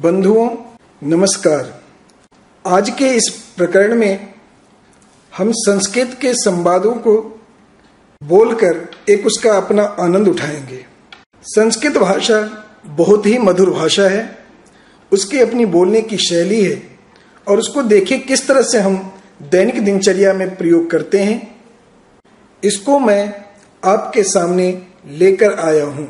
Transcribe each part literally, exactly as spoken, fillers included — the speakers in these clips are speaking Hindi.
बंधुओं नमस्कार। आज के इस प्रकरण में हम संस्कृत के संवादों को बोलकर एक उसका अपना आनंद उठाएंगे। संस्कृत भाषा बहुत ही मधुर भाषा है, उसकी अपनी बोलने की शैली है और उसको देखिए किस तरह से हम दैनिक दिनचर्या में प्रयोग करते हैं। इसको मैं आपके सामने लेकर आया हूँ।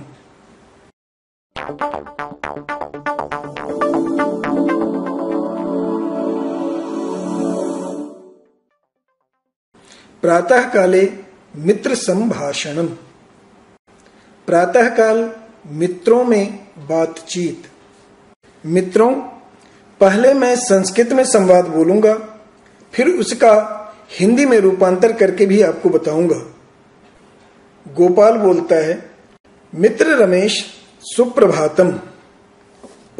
प्रातः काले मित्र संभाषणम। प्रातः काल मित्रों में बातचीत। मित्रों, पहले मैं संस्कृत में संवाद बोलूंगा, फिर उसका हिंदी में रूपांतर करके भी आपको बताऊंगा। गोपाल बोलता है, मित्र रमेश सुप्रभातम।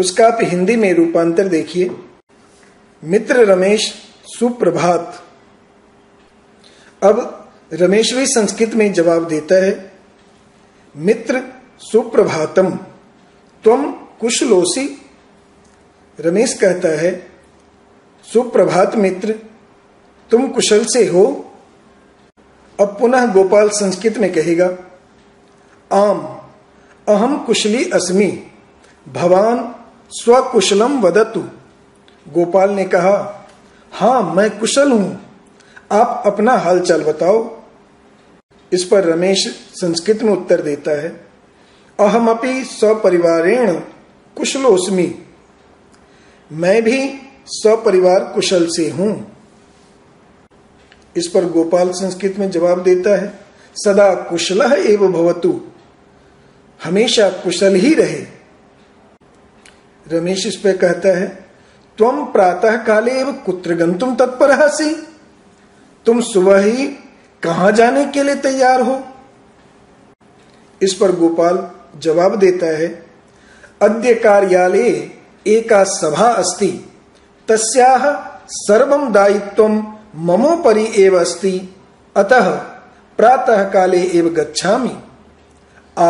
उसका आप हिंदी में रूपांतर देखिए, मित्र रमेश सुप्रभात। अब रमेश भी संस्कृत में जवाब देता है, मित्र सुप्रभातम त्वम कुशलोसी। रमेश कहता है, सुप्रभात मित्र, तुम कुशल से हो। अब पुनः गोपाल संस्कृत में कहेगा, आम अहम कुशली अस्मि भवान स्वकुशलम वदतु। गोपाल ने कहा, हाँ मैं कुशल हूँ, आप अपना हालचाल बताओ। इस पर रमेश संस्कृत में उत्तर देता है, अहमपि सपरिवारेण कुशलोऽस्मि। मैं भी सपरिवार कुशल से हूं। इस पर गोपाल संस्कृत में जवाब देता है, सदा कुशलः एव भवतु। हमेशा कुशल ही रहे। रमेश इस पर कहता है, त्वं प्रातः काले एव कुत्र गन्तुं तत्परः असि। तुम सुबह ही कहां जाने के लिए तैयार हो। इस पर गोपाल जवाब देता है, अद्य कार्यालये एका सभा अस्ति, तस्याः सर्वं दायित्वं ममोपरि एव अस्ति, अतः प्रातः काले एव गच्छामि।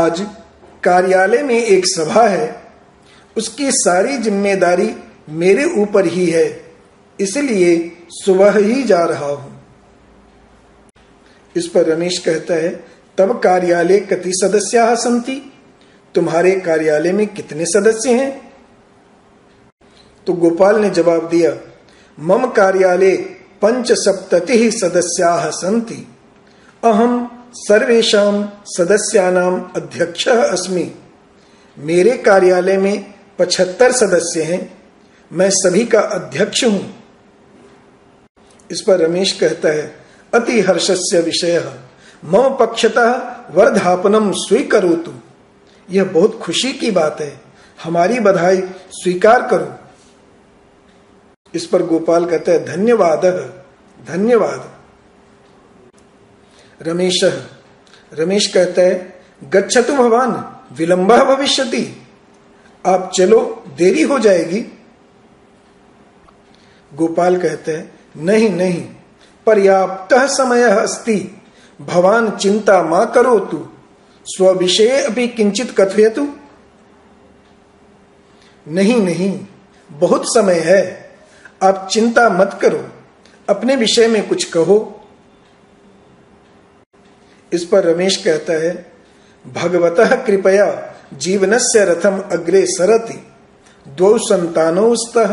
आज कार्यालय में एक सभा है, उसकी सारी जिम्मेदारी मेरे ऊपर ही है, इसलिए सुबह ही जा रहा हूं। इस पर रमेश कहता है, तब कार्यालय कति सदस्याः सन्ति। तुम्हारे कार्यालय में कितने सदस्य हैं? तो गोपाल ने जवाब दिया, मम कार्यालय पंचसप्ततिः सदस्याः सन्ति, अहम सर्वेषां सदस्यानां अध्यक्षः अस्मि। मेरे कार्यालय में पचहत्तर सदस्य हैं, मैं सभी का अध्यक्ष हूं। इस पर रमेश कहता है, अति हर्षस्य विषयः मम पक्षतः वर्धापनम स्वीकरोतु। यह बहुत खुशी की बात है, हमारी बधाई स्वीकार करो। इस पर गोपाल कहता है, धन्यवादः धन्यवाद रमेशः। रमेश कहता है, गच्छतु भवान विलम्बः भविष्यति। आप चलो, देरी हो जाएगी। गोपाल कहते हैं, नहीं नहीं पर्याप्तः समयः अस्ति, भवान चिंता मा करोतु, स्वविषये अपि किंचित कथयतु। नहीं नहीं बहुत समय है, आप चिंता मत करो, अपने विषय में कुछ कहो। इस पर रमेश कहता है, भगवतः कृपया जीवनस्य रथम अग्रे सरति, द्वौ संतानौ स्तः,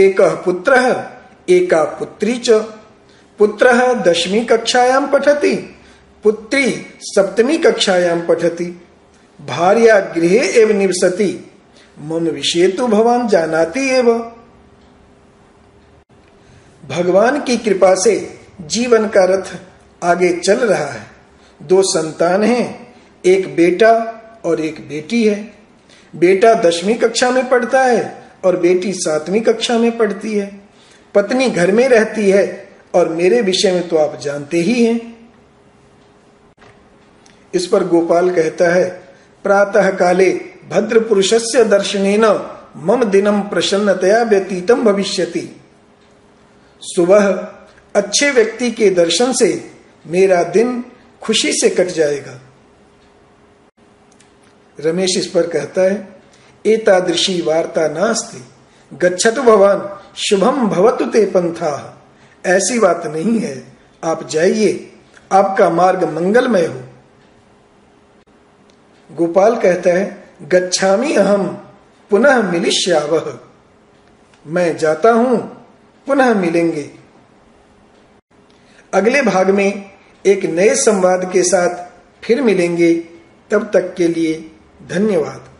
एकः पुत्रः एका पुत्री च, पुत्रः दशमी कक्षायां पठति, पुत्री सप्तमी कक्षायां पठति, भार्या गृहे एव निवसति, मम विषये तु भवान् जानाति एव। भगवान की कृपा से जीवन का रथ आगे चल रहा है। दो संतान हैं, एक बेटा और एक बेटी है। बेटा दसवीं कक्षा में पढ़ता है और बेटी सातवीं कक्षा में पढ़ती है। पत्नी घर में रहती है और मेरे विषय में तो आप जानते ही हैं। इस पर गोपाल कहता है, प्रातः काले भद्र पुरुषस्य दर्शनेन मम दिनम प्रसन्नतया व्यतीतम भविष्यति। सुबह अच्छे व्यक्ति के दर्शन से मेरा दिन खुशी से कट जाएगा। रमेश इस पर कहता है, एतादृशी वार्ता नास्ति, गच्छतु भवान शुभम भवतु ते पंथा। ऐसी बात नहीं है, आप जाइए, आपका मार्ग मंगलमय हो। गोपाल कहता है गच्छामि अहम पुनः मिलिष्यावः, मैं जाता हूं, पुनः मिलेंगे। अगले भाग में एक नए संवाद के साथ फिर मिलेंगे, तब तक के लिए धन्यवाद।